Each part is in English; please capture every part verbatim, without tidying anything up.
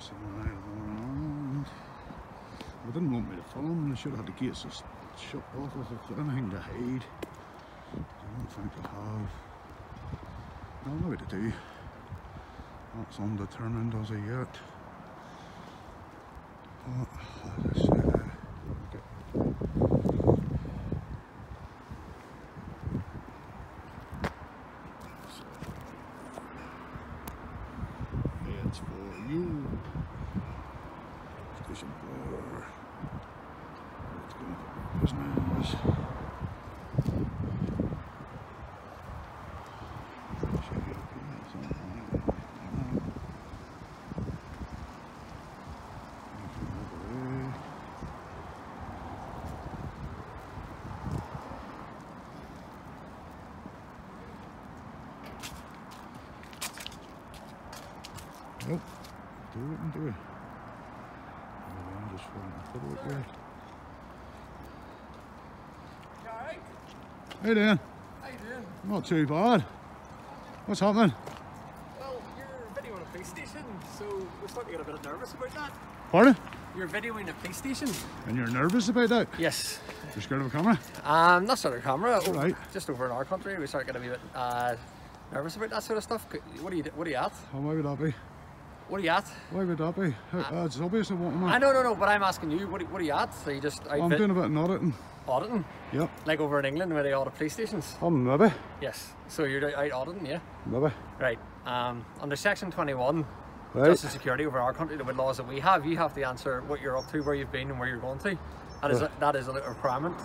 this one out around. They didn't want me to follow them. They should have had the gates shut off if they've got anything to hide. I don't think they have. I'll know what to do. That's undetermined as of yet. But as I say, it's for you. Station four. Let's go for business. Nope, do it and do it. I'm just trying to put it there. You alright? How you doing? How you doing? Not too bad. What's happening? Well, you're videoing a police station, so we're starting to get a bit nervous about that. Pardon? You're videoing a police station. And you're nervous about that? Yes. You're scared of a camera? Um, not sort of camera. Oh, right. Just over in our country, we start getting a bit uh, nervous about that sort of stuff. What are you, what are you at? How might would that be? What are you at? Why would that be? Uh, it's obvious I want to know. I know, no, no, but I'm asking you, what, what are you at? So you just I'm doing a bit of auditing. Auditing? Yep. Like over in England where they audit police stations? Oh, um, maybe. Yes. So you're out auditing, yeah? Maybe. Right. Um, under Section twenty-one, right. Justice Security over our country, the laws that we have, you have to answer what you're up to, where you've been and where you're going to. That is, yeah. a, that is a requirement,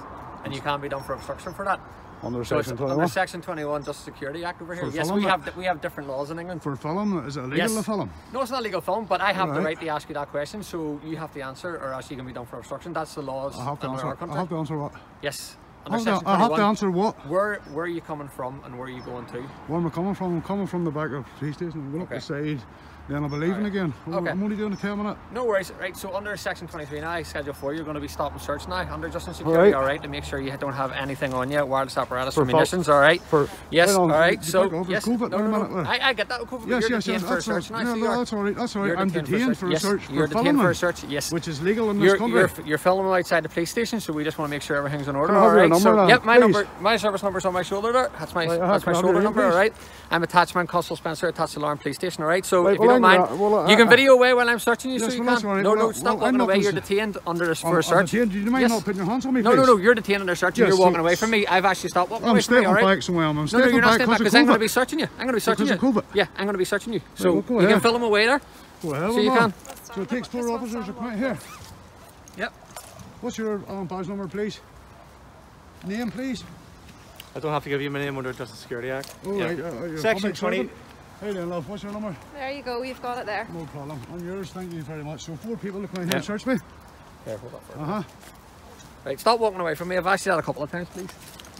and you can be done for obstruction for that. Under so Section twenty-one? Under Section twenty-one Justice Security Act over here. For yes, we have, we have different laws in England. For film, is it illegal yes. to film? No, it's not illegal to film, but I have right. the right to ask you that question, so you have to answer, or else you can be done for obstruction. That's the laws in our country. I have to answer what? Yes. Under Section twenty-one, I have to answer what? Where, where are you coming from and where are you going to? Where am I coming from? I'm coming from the back of the police station. I'm going okay. up the side, then I'll be leaving right. again. I'm, okay. I'm only doing a ten minute. No worries. Right, so under Section twenty-three now, Schedule four, you're going to be stop and search now. Under Justice Security, alright, right, to make sure you don't have anything on you, wireless apparatus for or munitions, alright? Yes, alright. So, yes. COVID, no, no, no, no. I, I get that. COVID, yes, yes, yes. That's alright. No, so no, that's alright. That's alright. I'm detained for a search for filming. You're detained for a search, yes. Which is legal in this country. You're filming outside the police station, so we just want to make sure everything's in order, alright? So, yep, my please. number, my service number's on my shoulder there. That's my, right, that's my shoulder number, alright? I'm attachment Constable Spencer, attached to Larne Police Station, alright? So, right, if well, you don't mind, well, uh, you can video away while I'm searching you, yes, so you well, can. Right. No, no, well, stop well, walking away, you're detained under a for a search. Detained. Do you mind yes. not putting your hands on me, please? No, no, no, you're detained under search, yes, you're so walking away from me. I've actually stopped walking I'm away from you, alright? I'm stepping back somewhere, I'm stepping back. No, no, you're not stepping back because I'm going to be searching you. I'm going to be searching you. Yeah, I'm going to be searching you. So, you can film away there. So you can. So it takes four officers, you're right here. Yep. What's your badge number, please? Name, please. I don't have to give you my name under the Justice Security Act. Oh, yeah. right. Uh, Section twenty. Hey there, love. What's your number? There you go. You've got it there. No problem. On yours. Thank you very much. So four people to come in here and search me. Yeah, hold up for a minute. Uh-huh. Right, stop walking away from me. I've asked you that a couple of times, please.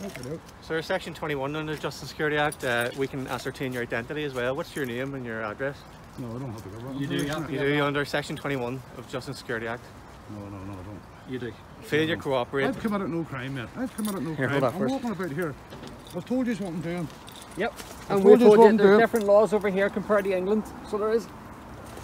Okay. So Section twenty-one under the Justice Security Act, uh, we can ascertain your identity as well. What's your name and your address? No, I don't have to go right. You do. You, have to you do under Section twenty-one of Justice Security Act. No, no, no, I don't. You do. Failure to cooperate. I've committed no crime, mate. I've committed no here, crime. I'm first. walking about here. I've told you what I'm doing. Yep. And we've told you there's different laws over here compared to England, so there is.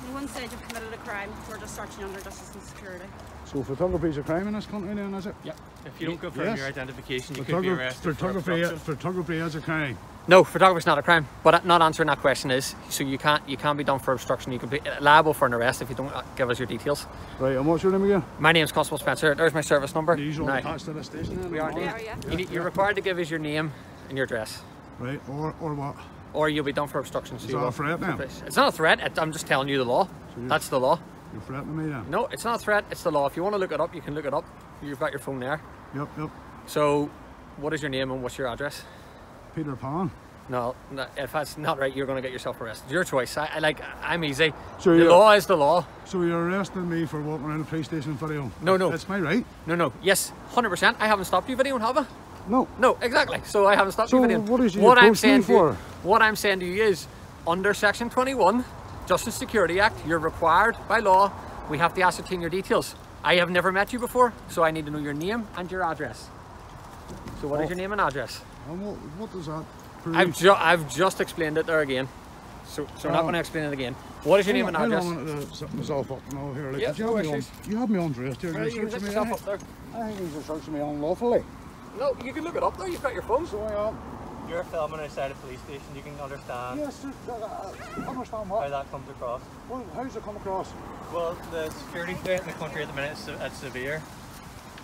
No one said you've committed a crime. We're just searching under justice and security. So photography is a crime in this country then, is it? Yep. If you don't confirm yes. your identification, you could be arrested photography, for Photography is a crime. No, photography is not a crime, but not answering that question is. So you can't, you can be done for obstruction. You can be liable for an arrest if you don't give us your details. Right, and what's your name again? My name's Constable Spencer. There's my service number. These are all attached to the station. We are. Yeah. Yeah. You need, you're required to give us your name and your address. Right, or or what? Or you'll be done for obstruction. So is that a threat now? It's not a threat. I'm just telling you the law. So that's the law. You're threatening me then? No, it's not a threat. It's the law. If you want to look it up, you can look it up. You've got your phone there. Yep, yep. So, what is your name and what's your address? Peter Pan. No, no, if that's not right, you're going to get yourself arrested. Your choice. I, I like. I'm easy. So the law is the law. So you're arresting me for walking around the police station video? No, no. That's my right. No, no. Yes, one hundred percent. I haven't stopped you videoing, have I? No. No, exactly. So I haven't stopped so you videoing. What is you what I'm saying for? You, what I'm saying to you is, under Section twenty-one, Justice Security Act, you're required by law. We have to ascertain your details. I have never met you before, so I need to know your name and your address. So what oh. is your name and address? And what, what does that prove? I've, ju I've just explained it there again. so, so we're not um, going to explain it again. What is your name and address? Something's all fucking over here. Like, yep, you, have own, you have me on dress here. You're you searching me up there. I think he's searching me unlawfully. No, you can look it up there. You've got your phone. So I am. You're filming outside a police station. You can understand. Yes, I uh, understand what. How that comes across. Well, how's it come across? Well, the security threat in the country at the minute is it's severe.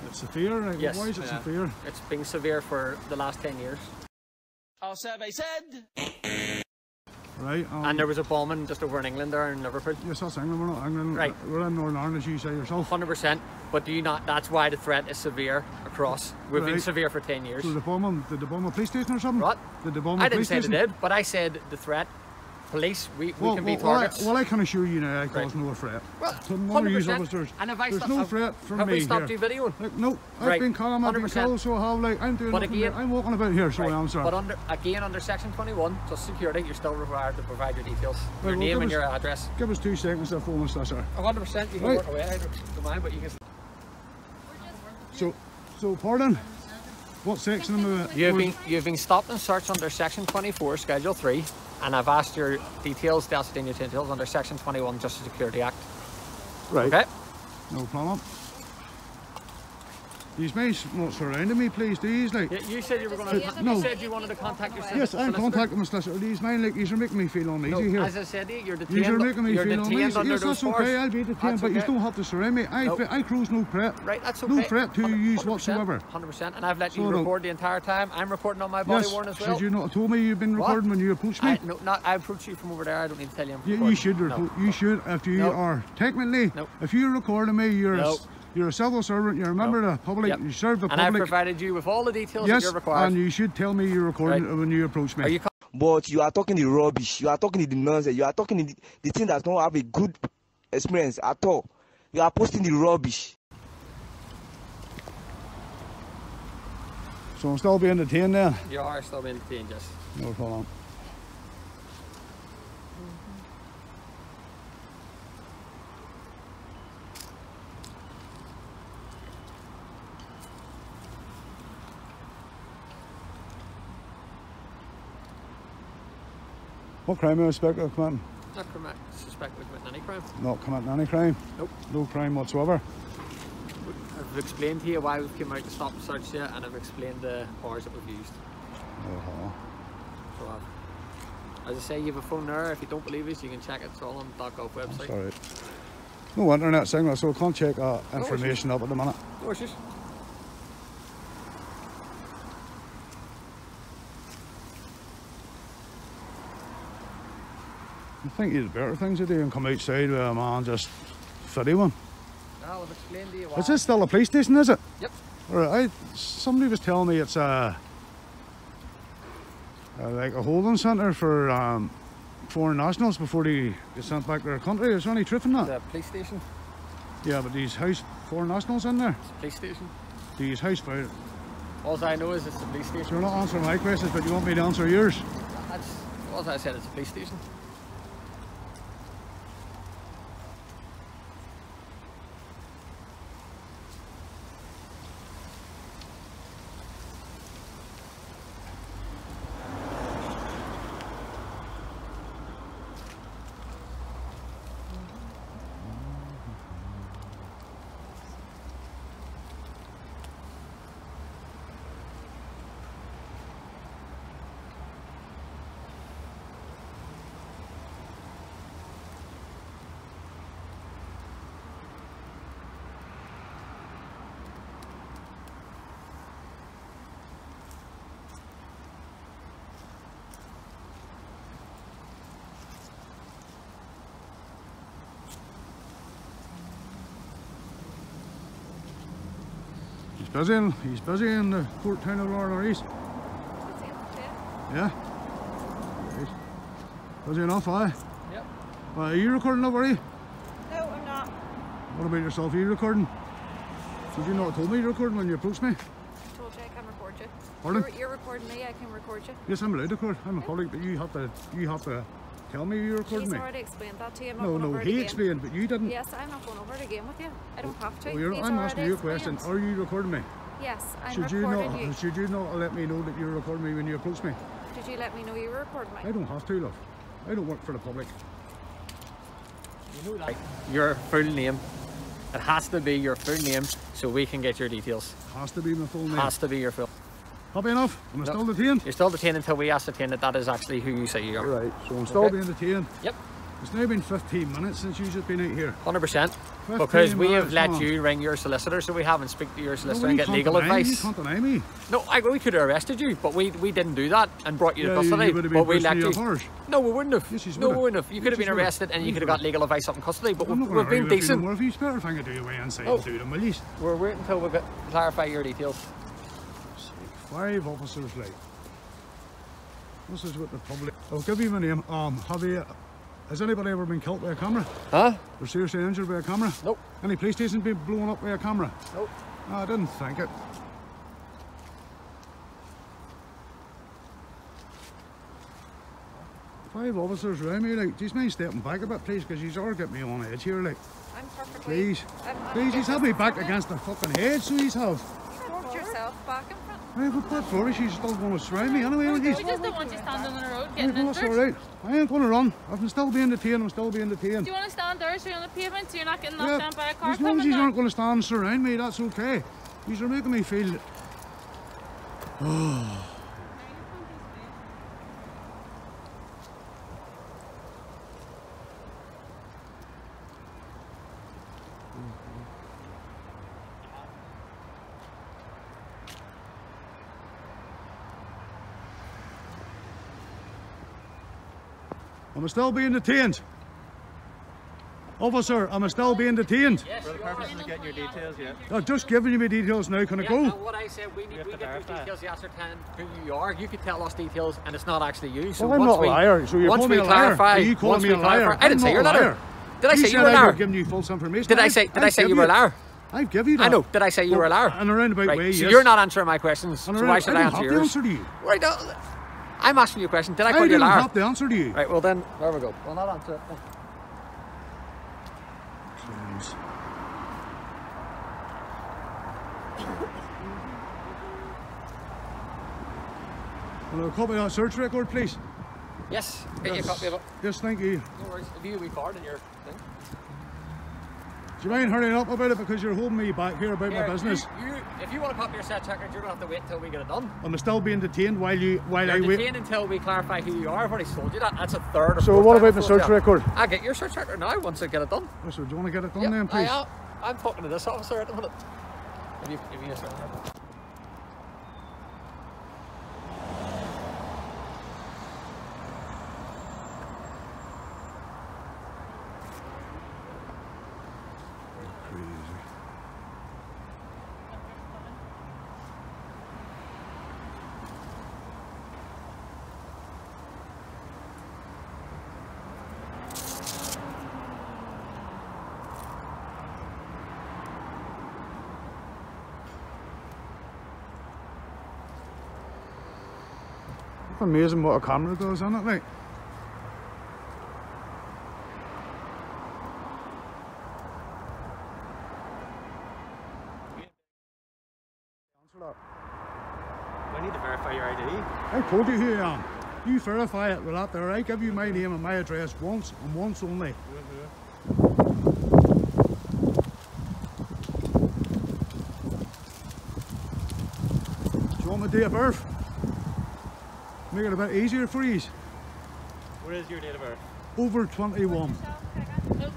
It's severe? Like, yes. Why is it yeah. severe? It's been severe for the last ten years. Our survey said. Right. Um, and there was a bombing just over in England there in Liverpool. Yes, that's England. We're not England. Right. We're in Northern Ireland, as you say yourself. one hundred percent. But do you not? That's why the threat is severe across. We've right. been severe for ten years. So the bombing, did the bombing police station or something? What? Did the bombing I didn't police say station? They did, but I said the threat. Police, we, well, we can well, be targets. Well I, well, I can assure you now I cause right. no threat. Well, so none of you officers, and if I there's no threat from have me Have we stopped here. You videoing? Like, no, I've right. been calm, I've been cold, so I have, like, I'm doing but nothing again, I'm walking about here, so right. I'm sorry. But under, again, under Section twenty-one, Justice Security, you're still required to provide your details, right, your well, name and us, your address. Give us two seconds to phone us, that's sir. one hundred percent, you can right. walk away, I don't mind, but you can... So, so pardon? What section am I at? You've been, you've been stopped and searched under Section twenty-four, Schedule three, and I've asked your details, the ascertain your details, under Section twenty-one, Justice Security Act. Right. Okay? No problem. These may not surrounding me, please, do you? Like, yeah, you said you were going to... Uh, no. You said you wanted to contact your solicitor. Yes, I'm contacting my solicitor. These men, like, these are making me feel uneasy no, here. As I said, you're detained. These are making me feel uneasy. Yes, that's bars. Okay, I'll be detained, that's but okay. you don't have to surround me. I, nope. I cruise no threat. Right, that's okay. No threat to you whatsoever. one hundred percent, and I've let you so record no. the entire time. I'm recording on my body yes, warrant as well. Should you not have told me you've been what? recording when you approached me? I, no, not, I approached you from over there. I don't need to tell you I'm recording. You should report. You should, if you are... Technically, if you're recording me, you're... You're a civil servant, you're a member no. of the public, yep. you serve the and public. And I provided you with all the details yes, that you're required. Yes, and you should tell me you're recording right. when you approach me. Are you but you are talking the rubbish, you are talking the nonsense, you are talking the, the thing that don't have a good experience at all. You are posting the rubbish. So I'm still being detained then? You are still being detained, yes. No problem. What crime are you suspected of committing? Not correct. Suspected of committing any crime. Not committing any crime? Nope. No crime whatsoever? I've explained to you why we've come out to stop and search you, and I've explained the powers that we've used. Uh-huh. So, uh, as I say, you have a phone there. If you don't believe us, you can check it. It's all on the .gov website. Sorry. No internet signal, so I can't check that information no up at the minute. No issues. I think there's better things to do and come outside with a man just fitty one. I'll have explained to you why. Is this still a police station, is it? Yep. Right, I, somebody was telling me it's a, a like a holding centre for um, foreign nationals before they get sent back to their country. Is there any truth in that? It's a police station. Yeah, but these house foreign nationals in there? It's a police station. These house fire. All I know is it's a police station. So you're not answering my questions, but you want me to answer yours? That's, all I said, it's a police station. Busy in, he's busy in the port town of Larne East. Yeah? Right. Busy enough, aye? Yep. Uh, are you recording up, are you? No, I'm not. What about yourself? Are you recording? Did you not told me you're recording when you approached me? I told you I can record you. Pardon? You're, you're recording me, I can record you. Yes, I'm allowed to record. I'm a colleague, but you have to, you have to tell me you're recording He's me. He's already explained that to you. I'm not no, going no, over he again. explained, but you didn't. Yes, I'm not going over it again with you. I don't well, have to. Well, I'm asking you a question. Are you recording me? Yes, I'm should recording you, not, you. Should you not let me know that you're recording me when you approach me? Did you let me know you were recording me? I don't have to, love. I don't work for the public. You know that. Your full name. It has to be your full name so we can get your details. Has to be my full name. Has to be your full. Happy enough? Am I no. still detained? You're still detained until we ascertain that that is actually who you say you are. Right, so I'm still okay. being detained. Yep. It's now been fifteen minutes since you've just been out here. one hundred percent. Because we have let on. you ring your solicitor, so we haven't speak to your solicitor no, and get legal advice. You can't deny me. No, I, we could have arrested you, but we we didn't do that and brought you yeah, to custody. You, you but we let you. No, we wouldn't have. Yes, no, we wouldn't have. You could have been arrested and you could have got legal advice up in custody, but I'm we've, we've been decent. More of you. It's better if I can do away and say oh. do them, will you? We're waiting until we clarify your details. Five officers, like. This is with the public. I'll give you my name. Um, have you. Has anybody ever been killed by a camera? Huh? Or seriously injured by a camera? Nope. Any police station been blown up by a camera? Nope. No, I didn't think it. Five officers around me, like, geez, mind stepping back a bit, please, because he's already got me on edge here, like. I'm perfectly. Please. I'm please, he's had me back minute. against the fucking head, so he's have. You walked yourself back and front. Right, but that flourish, he's still going to surround me anyway, aren't he? We just don't want you standing on the road getting injured. That's alright. I ain't going to run. I'm still being detained, I'm still being detained. Do you want to stand there so you're on the pavement so you're not getting knocked yeah, down by a car? As long as these aren't going to stand and surround me, that's okay. These are making me feel... Oh. Am I still being detained? Officer, am I still being detained? Yes, for the purposes of getting your details, yeah. I've just given you my details now, can yeah, I go? No, what I said, we need we get your details, you ascertain who you are. You could tell us details and it's not actually you. So well, I'm not a liar, so you're calling me a liar. Are you calling me a liar? I didn't say you're a liar. Did I say you were a liar? I've given you false information. Did I say, did I say you were a liar? I've given you that. I know. Did I say you were a liar? In a roundabout way, yes. So you're not answering my questions, so why should I answer yours? I don't have the answer to you. Right, I'm asking you a question. Did I call you a liar? I didn't have the answer to you. Right, well then, there we go. Well, not answer it. Please. Will I copy that search record, please? Yes, get yes. you a copy of it. Yes, thank you. No worries. Have you a wee card in your thing? Do you mind hurrying up about it because you're holding me back here about here, my business? You, you, if you want to copy your set record, you're going to have to wait until we get it done. Am I still being detained while you while you're I wait? Detained until we clarify who you are. I've already told you that. That's a third. Or so what about the search record? I get your search record now once I get it done. Oh, so do you want to get it done yep, then, please? I, I'm talking to this officer at the minute. Have you, have you a search record? It's amazing what a camera does, isn't it, mate? We need to verify your I D. I told you who you am. You verify it with that there. I give you my name and my address once and once only. Mm-hmm. Do you want my date of birth? Make it a bit easier for you. What is your date of birth? Over twenty-one. Nope.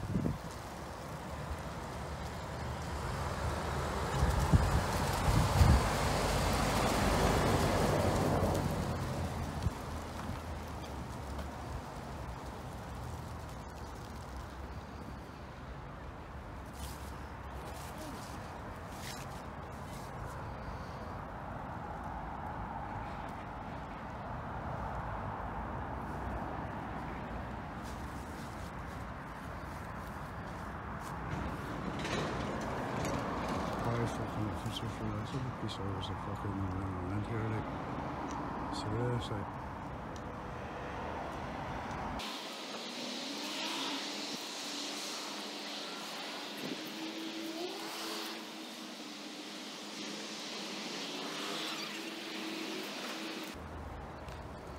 Officer for this, the police service of fucking around here, like, seriously.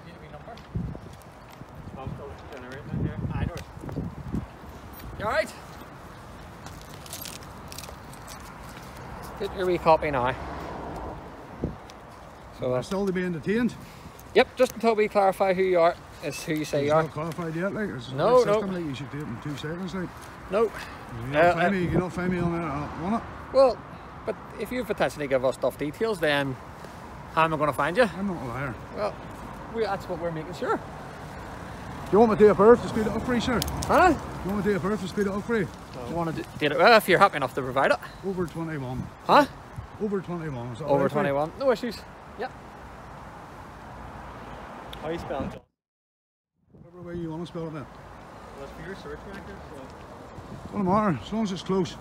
Need a wee number? I'll go to dinner. You alright? Get your wee copy now. So I'm still being detained? Yep, just until we clarify who you are, is who you say it's you are. It's not clarified yet, like, it's no, no. Like, you should do it in two seconds, like. No. You uh, uh, me, you not find me on it, on it. Well, but if you potentially give us tough details, then how am I going to find you? I'm not a liar. Well, we, that's what we're making sure. Do you want me to do a birth to speed it up for you, sir? Huh? Do you want me to do a birth to speed it up for you? No. Do you want to do it? Well, if you're happy enough to provide it. Over twenty-one. Huh? Over twenty-one. Is that over right twenty-one. No issues. Yep. How are you spelling it? Whatever way you want to spell it then. Well, it's for your search record, so... Doesn't matter, as long as it's close.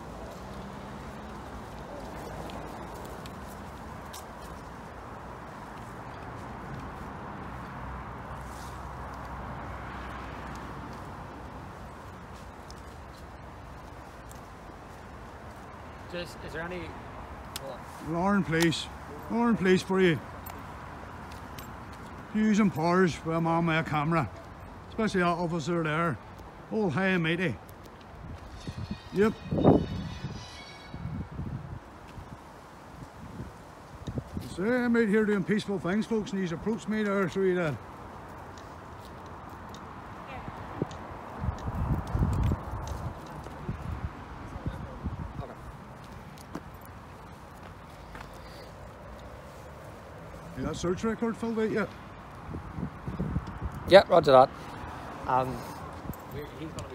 Just, is there any... Larne Police. Larne Police for you. Using powers with a man with a camera, especially that officer there, all high and mighty. Yep. So I'm out here doing peaceful things, folks, and he's approached me there through the... Is that search record filled out yet? Yeah, roger that. Um, he's gonna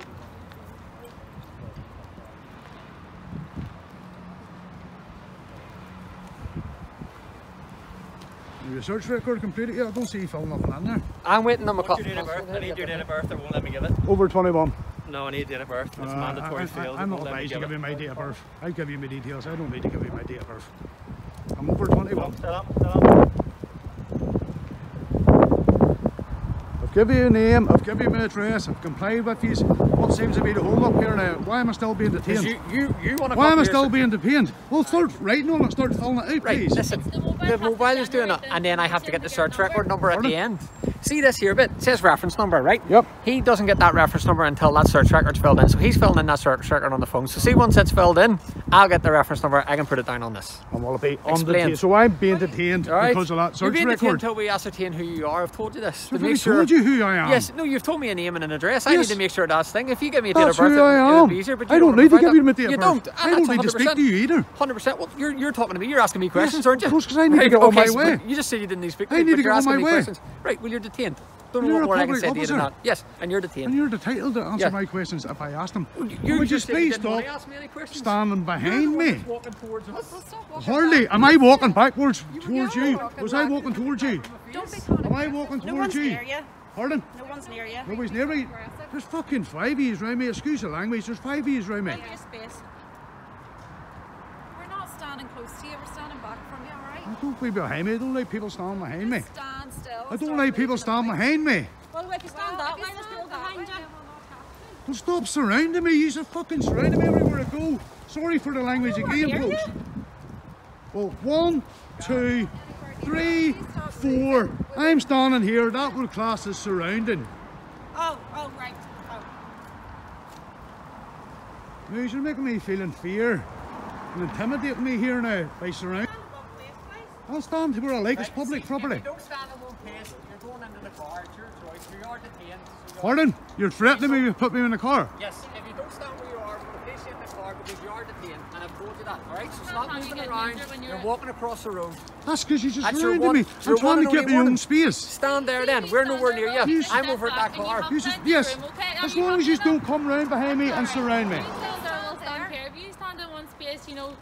be... Your search record completed yet? I don't see you filling nothing in there. I'm waiting on my copy. I need your date of birth, they won't let me give it. Over twenty-one. No, I need date of birth. It's uh, mandatory I, field. I, I'm not obliged to give you my date of birth. I'll give you my details. I don't need to give you my date of birth. I'm over twenty-one. Set up, set up. I've given you a name, I've given you my address, I've complied with you. What seems to be the hold up here now? Why am I still being detained? You, you, you want to Why am I still being detained? Well, start writing on it, start filling it out, right, please. Listen, the mobile, the mobile is doing it, and then I have to get the search record number at the end. See this here bit? It says reference number, right? Yep. He doesn't get that reference number until that search record's filled in, so he's filling in that search record on the phone. So see, once it's filled in, I'll get the reference number, I can put it down on this. I'm all be on So I'm being detained right. because of that search record. You're being record. detained until we ascertain who you are. I've told you this. So to make sure... told you who I am? Yes, no, you've told me a name and an address. Yes. I need to make sure that's thing. If you give me a date that's of birth, who I am. It, be easier, but you I don't, don't need to give you my date of birth. You don't. I don't need to speak to you either. one hundred percent. Well, you're, you're talking to me. You're asking me questions, yes, aren't you? Of course, because I need right, to get on my way. You just said you didn't need to speak to me, but you're asking me questions. Right, well, you're detained. Don't know what more I can say to you than that. Yes, and you're detained. And you're entitled to answer yeah. my questions if I ask them. Well, you, would you please stop standing behind me? Hardly. Am I walking backwards towards you? Was I walking towards you? Am I walking towards you? Pardon? No one's near you. Nobody's near me. There's fucking five E's round me. Excuse the language. There's five E's round me. We're not standing close to you. We're standing back from you, alright? I don't be behind me. I don't like people standing behind me. Stand still. I don't like people standing behind me. Well, if you stand that way, there's people behind you. Well, stop surrounding me. You just fucking surrounding me everywhere I go. Sorry for the language again, folks. Well, one, two, three, four. I'm standing here. That would class as surrounding. Oh, oh, right. Oh. Now you're making me feel in fear and intimidating me here now by surrounding. I'll stand where I like. Right, it's public see, property. If you don't stand in one place, you're going into the car. It's your choice. You are detained. So Pardon? You're threatening me to put me in the car? Yes. If you don't stand where you are, the police in the car because you are detained, and I've told you that. All right? So stop moving around. You're walking across the road. That's because you just surrounded me. I'm trying to get my own space. Stand there then. We're nowhere near you. I'm over at that car. Yes. As long as you don't come round behind me and surround me. If you stand in one space, you know.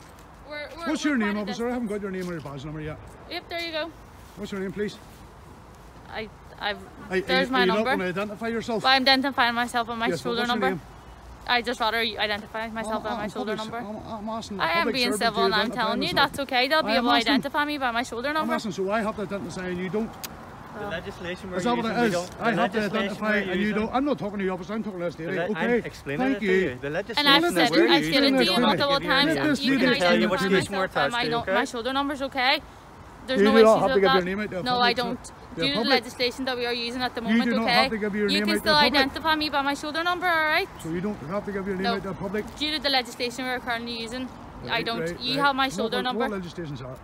We're, we're, What's your name, officer? This. I haven't got your name or your badge number yet. Yep, there you go. What's your name, please? I, I've. I, there's are, my are you number. Not going to identify yourself? Well, I'm identifying myself on my yes, shoulder number. Name? I just rather identify myself on my shoulder number. I'm, I'm I am being civil, and I'm telling you that's okay. They'll be able to identify me by my shoulder number. I'm asking, so I have to identify and you don't. The legislation we're using, we don't. I have to identify and you don't. I'm not talking to you, officer. I'm talking to us today. Okay, I'm explaining it to you. The legislation and I've said, we're I've said it to you multiple times. You can identify myself by my shoulder numbers, okay? There's no issues with that. No, I don't. Due to the legislation that we are using at the moment, you do not okay? Have to give your you name can still identify me by my shoulder number, alright? So you don't have to give your name no. out to the public? Due to the legislation we are currently using, right, I don't. Right, you right. have my shoulder what, number. What legislation is that?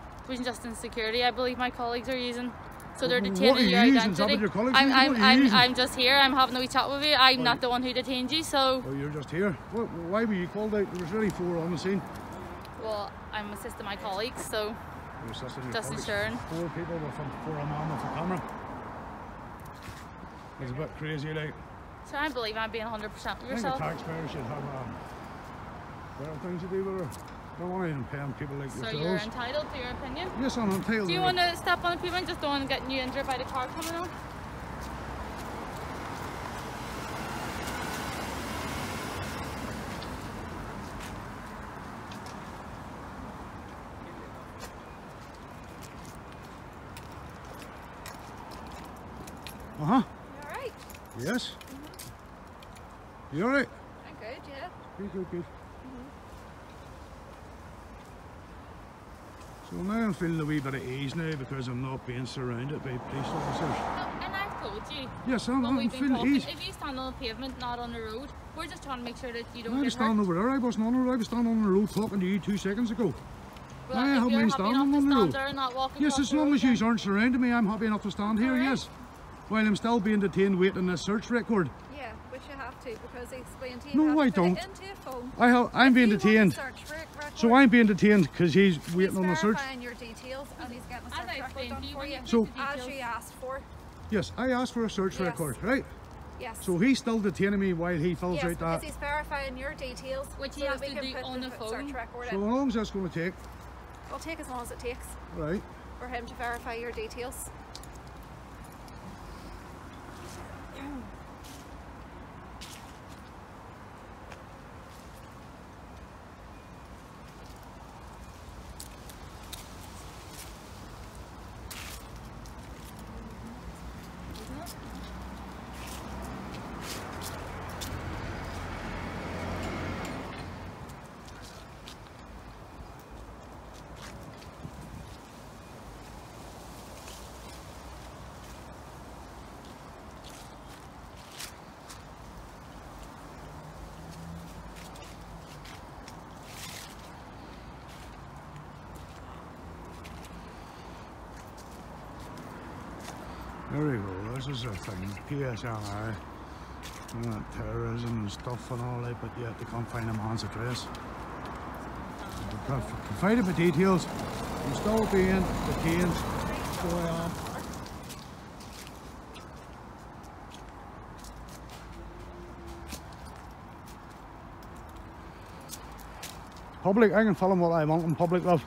Justice Security, I believe my colleagues are using. So they're well, detaining you your identity. Your I'm, I'm, I'm, I'm just here, I'm having a wee chat with you. I'm well, not the one who detained you, so... Well, you're just here. Well, why were you called out? There was really four on the scene. Well, I'm assisting my colleagues, so... You're assisting your just ensuring. Four people with four a man with a camera. It's a bit crazy, like. So I believe I'm being one hundred percent with yourself. I think the taxpayers should have um, better things to do with her. I don't want to impend people like yourselves. So you're entitled to your opinion? Yes, I'm entitled. Do you want to step on a few and just don't want to get you injured by the car coming on? Uh-huh. You alright? Yes. Mm-hmm. You alright? I'm good, yeah. Good, good, good. So now I'm feeling a wee bit at ease now because I'm not being surrounded by police officers. No, and I've told you. Yes, I'm, I'm feeling at ease. If you stand on the pavement, not on the road, we're just trying to make sure that you don't I get hurt. I was standing over there, I wasn't on the road, I was standing on the road talking to you two seconds ago. Well, I am happy standing enough to stand road. There and not walking yes, as long as you aren't surrounding me, I'm happy enough to stand here, right. yes. While I'm still being detained waiting this search record. Yeah, which you have to because they explained to you no, I don't. I have, I'm if being detained. So I'm being detained because he's waiting he's on the search. Your details and he's getting a search and record done for you. So, as you asked for. Yes, I asked for a search yes. record, right? Yes. So he's still detaining me while he fills yes, out that. Yes, because he's verifying your details, which so he has to do on the, the phone. So in. How long is this going to take? It'll take as long as it takes. Right. For him to verify your details. There we go, this is a thing, P S N I, you know, terrorism and stuff and all that, but yet they can't find a man's address. Provided my details, I'm still being detained, so I am. Public, I can film what I want in public, love.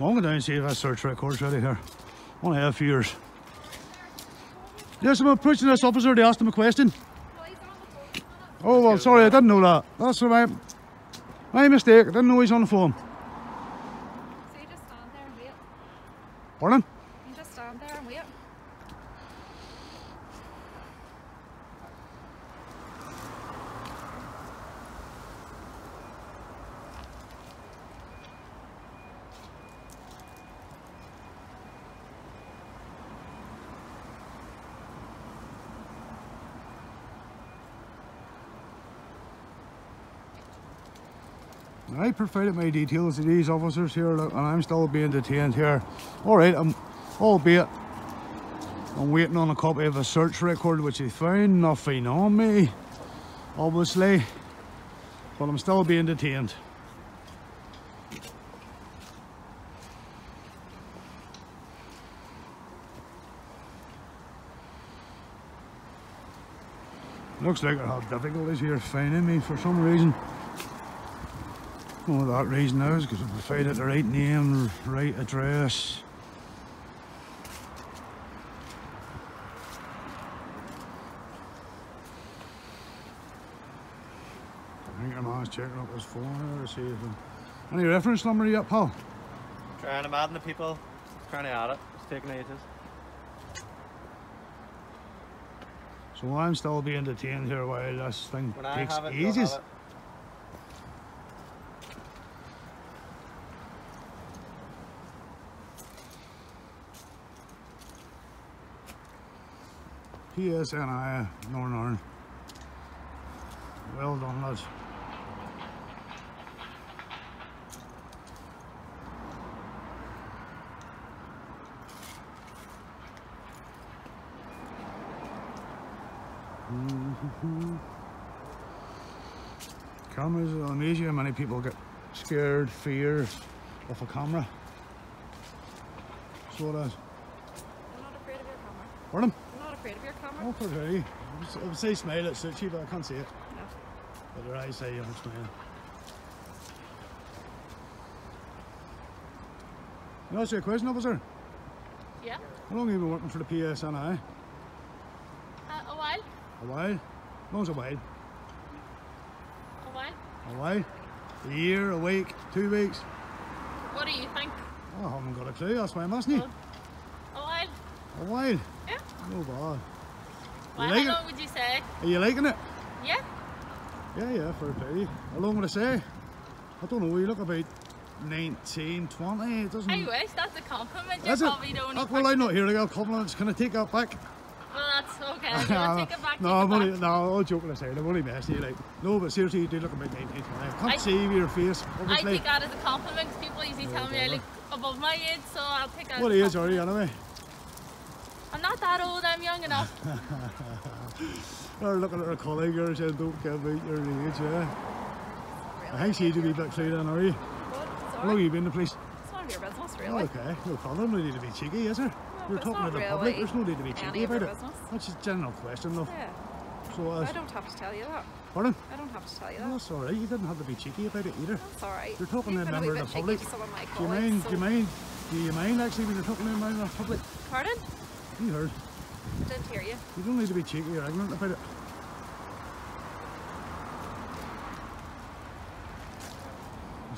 I'm going down and see if that search record's ready here. One and a half years. Yes, I'm approaching this officer to ask him a question. Oh, well, sorry, I didn't know that. That's right. My mistake, I didn't know he's on the phone. So you just stand there and wait? Pardon? You just stand there and wait? I provided my details to these officers here, look, and I'm still being detained here. Alright, I'm, albeit, I'm waiting on a copy of a search record which they found, nothing on me, obviously, but I'm still being detained. Looks like I have difficulties here finding me for some reason. Well, that reason now is because I provided the right name, right address. I think I'm always checking up his phone here to see if I'm... Any reference number yet, pal? Trying to madden the people, trying to add it, it's taking ages. So I'm still being detained here while this thing when takes ages. P S N I, Northern Ireland. Well done, lads. Cameras are uneasy. Many people get scared, fear of a camera. So it is. I'm not afraid of your camera. Pardon? I'm not afraid of your camera. Oh, for very. I would say smile at Suchi, but I can't see it. No. But their eyes say you have a smile. Can I ask you a question, officer? Yeah. How long have you been working for the P S N I? Uh, a while. A while? How long's a while? A while. A while? A year, a week, two weeks? What do you think? Oh, I haven't got a clue, that's why I'm asking you. A while. A while? Yeah. No bad. Well, how long would you say? Are you liking it? Yeah. Yeah, yeah, fair play. How long would I say? I don't know, you look about nineteen, twenty, it doesn't... I wish, that's a compliment, you probably don't need... Well, I'm not here to get compliments, can I take that back? Well, that's okay. I'll take it back. No, I'm only, no, all joking aside, I'm only messing you. Like, no, but seriously, you do look a bit nineteen. I can't I, see your face. Obviously. I take that as a compliment because people usually no, tell me I look above my age, so I'll take that. What age are you anyway? I'm not that old. I'm young enough. Or looking at her colleague here saying, "Don't care about your age." Yeah. Really I think she'd be a bit clear then, are you? What? Sorry. How long you been in the police? It's none of your business, really. Oh, okay, no problem. No need to be cheeky, is there? We're it's talking to the really public, there's no need to be cheeky about it. Business. That's a general question, love. Yeah. So, uh, I don't have to tell you that. Pardon? I don't have to tell you that. No, that's alright, you didn't have to be cheeky about it either. That's alright. You're talking to a member of the public. Do you mind, so... do you mind, do you mind actually when you're talking to a member of the public? Pardon? You heard. I didn't hear you. You don't need to be cheeky or ignorant about it.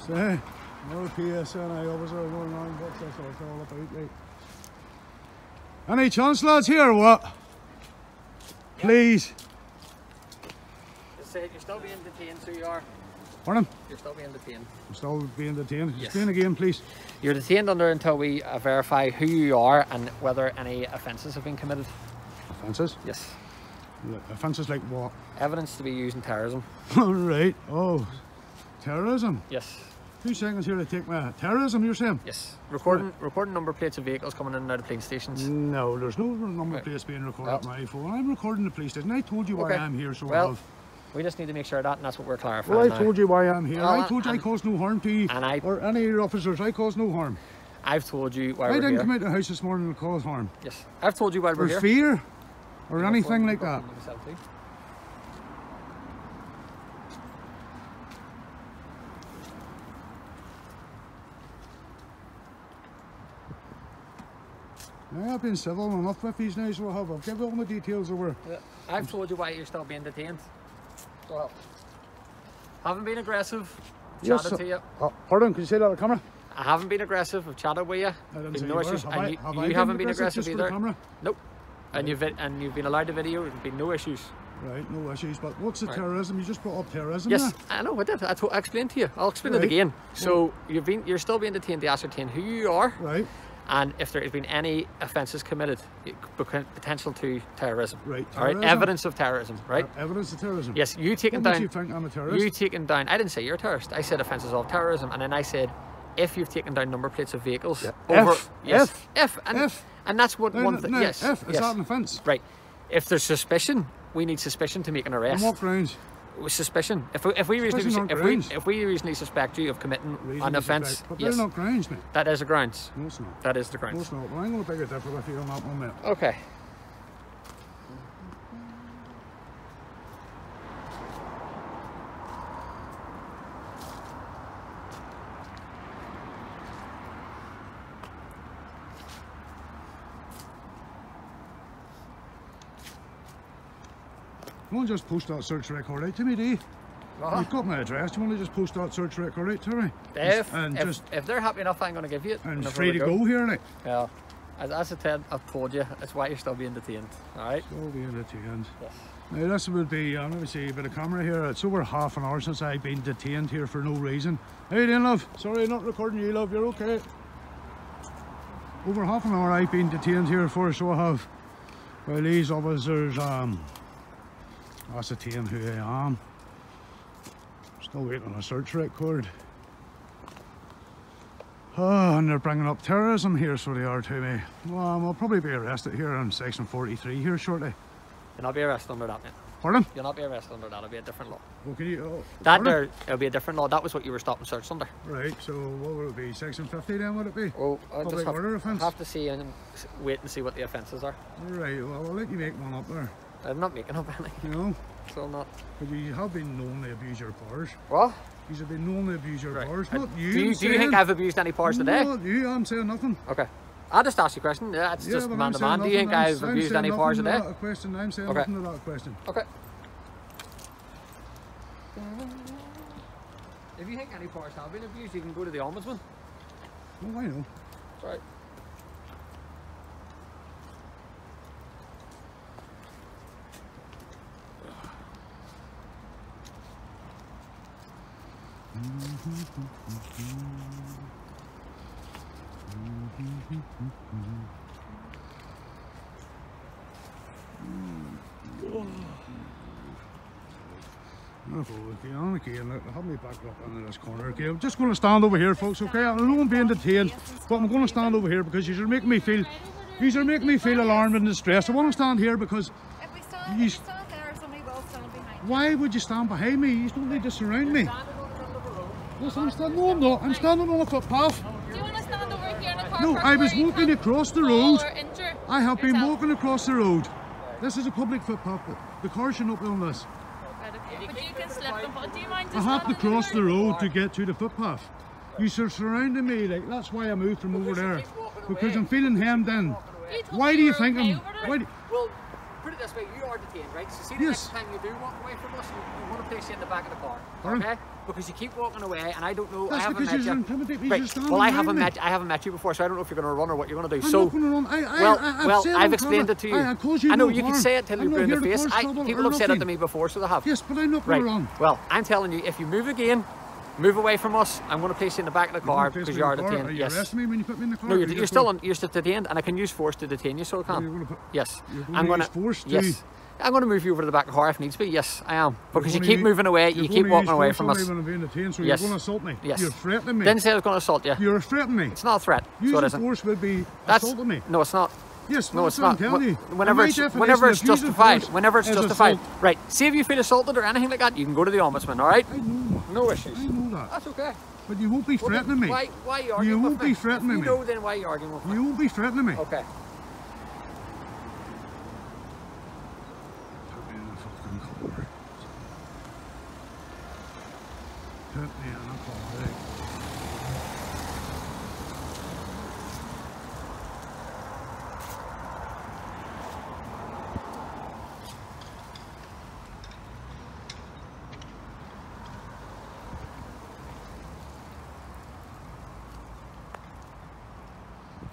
So, no P S N I officer, no nine bucks, that's what it's all about, right? Any chance, lads, here or what? Yeah. Please. It's, uh, you're still being detained, so you are. Pardon? You're still being detained. I'm still being detained. Yes. Explain again, please. You're detained under until we uh, verify who you are and whether any offences have been committed. Offences? Yes. Offences like what? Evidence to be used in terrorism. Right. Oh, terrorism? Yes. Two seconds here to take my terrorism, you're saying? Yes. Recording right. Recording number plates of vehicles coming in and out of police stations. No, there's no number right. plates being recorded on my phone. I'm recording the police station. I told you okay. why I'm here, so well, we just need to make sure of that, and that's what we're clarifying. Well, I now. told you why I'm here. Well, I told you I caused no harm to you and I, or any of your officers. I caused no harm. I've told you why I we're here. I didn't come out of the house this morning and cause harm. Yes. I've told you why we're or here. Fear or we're anything like that. Now, I've been civil enough with these now, so I have. I've given all my details away. Yeah, I've told you why you're still being detained. Well, haven't been aggressive, yes, chatted so, to you. Oh, pardon, can you say that on the camera? I haven't been aggressive, I've chatted with you. I didn't say no issues. Have and I, you, have you, I you haven't been aggressive, been aggressive either. Nope. And, right. you've, and you've been allowed to video, there's been no issues. Right, no issues. But what's the right. terrorism? You just brought up terrorism. Yes, there. I know. I did. I, I explained to you. I'll explain right. it again. So yeah. you've been, you're still being detained to ascertain who you are. Right. And if there has been any offences committed, potential to terrorism. Right, terrorism. All right, evidence of terrorism, right? Uh, evidence of terrorism. Yes, you taken down. You think I'm a terrorist? You taken down. I didn't say you're a terrorist. I said offences of terrorism, and then I said if you've taken down number plates of vehicles yeah. over F, yes, F, F, and, F. and that's what no, one thing. No, yes, F is yes. that an offence? Right. If there's suspicion, we need suspicion to make an arrest. On what grounds? With suspicion. If we if we reasonably if grounds. we if we reasonably suspect you of committing reasonably an offence, but yes. they're not grounds, mate. That is a grounds. No, it's not. That is the grounds. No, it's not. Well, I'm going to beg a difference with you on that one, mate. Okay. You want to just post that search record out to me, do you? Uh-huh. You've got my address. Do you want to just post that search record out to me? If, and if, just, if they're happy enough, I'm going to give you it. And it's free to go, go here, innit? Yeah. As, as I said, I've told you, that's why you're still being detained. Alright? Still being detained. Yes. Now, this would be, I'm going to see a bit of camera here. It's over half an hour since I've been detained here for no reason. How you doing, love? Sorry, not recording you, love. You're okay. Over half an hour I've been detained here for, so I have. Well, these officers, um, ascertain who I am. Still waiting on a search record. Oh, and they're bringing up terrorism here, so they are to me. Well, um, I'll probably be arrested here on Section forty-three here shortly. You'll not be arrested under that, mate. Pardon? You'll not be arrested under that, it'll be a different law. Well, can you, oh, that there, it'll be a different law, that was what you were stopped and searched under. Right, so what would it be, Section fifty then, would it be? Well, I'll just have, order offence? Have to see and wait and see what the offences are. Alright, well, I'll let you make one up there. I'm not making up anything. No? Still not. But you have been known to abuse your powers. What? You have been known to abuse your right. powers, not you. Do you, do you think I've abused any powers today? Not you, I'm saying nothing. Okay. I just asked you a question. That's yeah, just man to man. Do you think I've abused any powers today? I'm saying nothing to that question. I'm saying nothing to that question. Okay. If you think any powers have been abused, you can go to the Ombudsman. Oh, I know. Right. Okay, I'm okay, help me back up into this corner. Okay, I'm just going to stand over here, folks. Okay, I know I'm being detained, but I'm going to stand over here because you're making me feel, you're making me feel alarmed and distressed. I want to stand here because if we stand, if we stand there, somebody will stand behind you. Why would you stand behind me? You don't need to surround me. Listen, I'm standing. No, I'm not. I'm standing on a footpath. Do you want to stand over here in a car? No, I was walking across the road. I have been walking across the road. This is a public footpath. The car should not be on this. But you can slip them. Do you mind just I have to cross the road to get to the footpath. You are surrounding me. Like that's why I moved from over there, because I'm feeling hemmed in. Why do you think I'm? Why? Well, put it this way: you are detained, right? So see the next time you do walk away from us, we want to place you in the back of the car, okay? Because you keep walking away, and I don't know. That's I haven't met you. Right. Well, I haven't me. met. I haven't met you before, so I don't know if you're going to run or what you're going to do. I'm so, not going to run. I, I, well, I, I've, well, I've explained it to you. I, I, you I know no you harm. can say it till you're blue in the face. I, people have said it to me before, so they have. Yes, but I'm not going right. to run. Well, I'm telling you, if you move again, move away from us. I'm going to place you in the back of the car because you are detained. Are you yes. arresting me when you put me in the car? No, you're, you're, you're still on, you're still detained, and I can use force to detain you, so I can. Yes, I'm going to force. Yes. I'm going to move you over to the back of the car if needs be. Yes, I am. Because you keep use, moving away, you keep walking away from us. When I'm being detained, so yes. You're going to assault me. Yes. You're threatening me. Didn't say I was going to assault you. You're threatening me. It's not a threat. Using so force would be that's, assaulting me. No, it's not. Yes, no, it's not. Whenever it's, whenever it's justified, whenever it's justified. Assault. Right. See if you feel assaulted or anything like that, you can go to the Ombudsman. All right. I know. No issues. I know that. That's okay. But you won't be threatening me. Why? Why arguing with me? You won't be threatening me. You know then why you're arguing with me. You won't be threatening me. Okay. Yeah,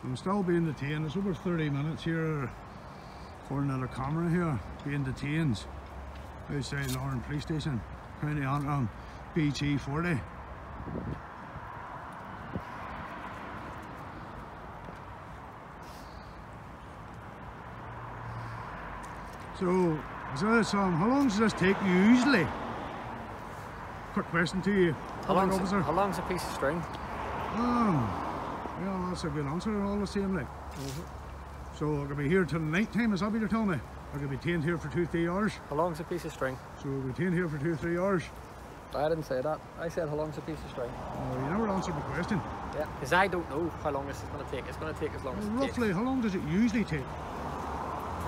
I'm still being detained. It's over thirty minutes here for another camera here, being detained outside Larne Police Station, County Antrim. B T forty. So, this, um, how long does this take usually? Quick question to you. How, long long's, officer? How long's a piece of string? Um, well, that's a good answer, all the same, like. Mm-hmm. So, I could be here till night time, is that what you're telling me? I could be detained here for two, three hours. How long's a piece of string? So, we're detained here for two, three hours. I didn't say that. I said how long's a piece of string. Oh, you never answered my question. Yeah, because I don't know how long this is going to take. It's going to take as long well, as it roughly, takes. Roughly, how long does it usually take?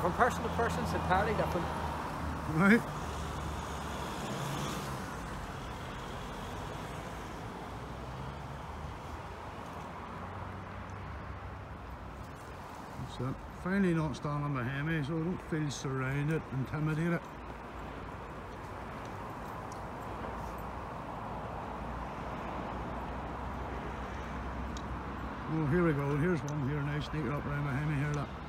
From person to person, it's entirely different. Right. That's it. Finally not standing behind me, so I don't feel surrounded, intimidated. Oh, here we go, here's one here now, sneaking up around behind me here, look.